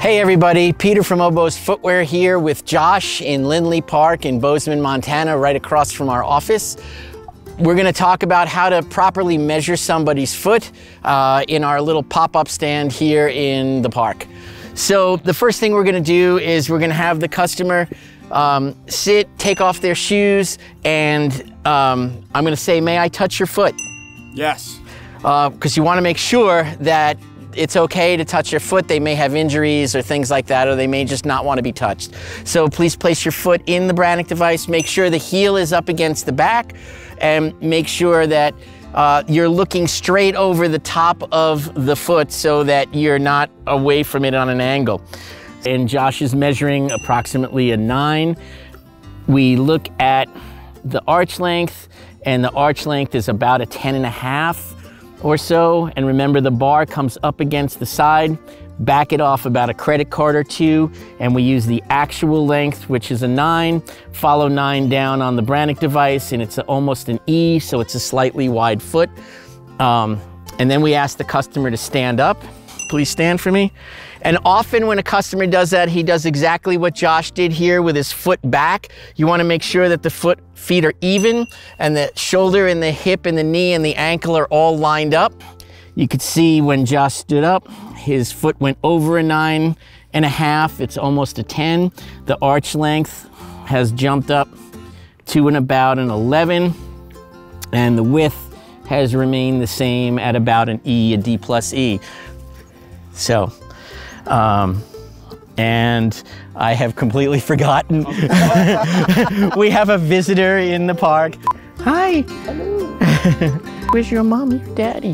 Hey everybody, Peter from Oboz Footwear here with Josh in Lindley Park in Bozeman, Montana, right across from our office. We're gonna talk about how to properly measure somebody's foot in our little pop-up stand here in the park. So the first thing we're gonna do is we're gonna have the customer sit, take off their shoes, and I'm gonna say, may I touch your foot? Yes. Because you wanna make sure that it's okay to touch your foot. They may have injuries or things like that, or they may just not want to be touched. So please place your foot in the Brannock device. Make sure the heel is up against the back, and make sure that you're looking straight over the top of the foot so that you're not away from it on an angle. And Josh is measuring approximately a 9. We look at the arch length, and the arch length is about a 10.5. or so, and remember the bar comes up against the side. Back it off about a credit card or two, and we use the actual length, which is a 9. Follow 9 down on the Brannock device, and it's almost an E, so it's a slightly wide foot. And then we ask the customer to stand up. Please stand for me. And often when a customer does that, he does exactly what Josh did here with his foot back. You want to make sure that the feet are even, and the shoulder and the hip and the knee and the ankle are all lined up. You could see when Josh stood up, his foot went over a 9.5. It's almost a 10. The arch length has jumped up to about an 11, and the width has remained the same at about an E, a D plus E. So. And I have completely forgotten. We have a visitor in the park. Hi. Hello. Where's your mom and your daddy?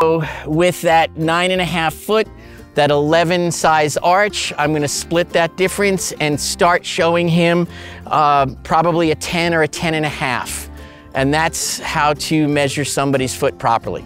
So with that 9.5 foot, that 11 size arch, I'm gonna split that difference and start showing him probably a 10 or a 10.5. And that's how to measure somebody's foot properly.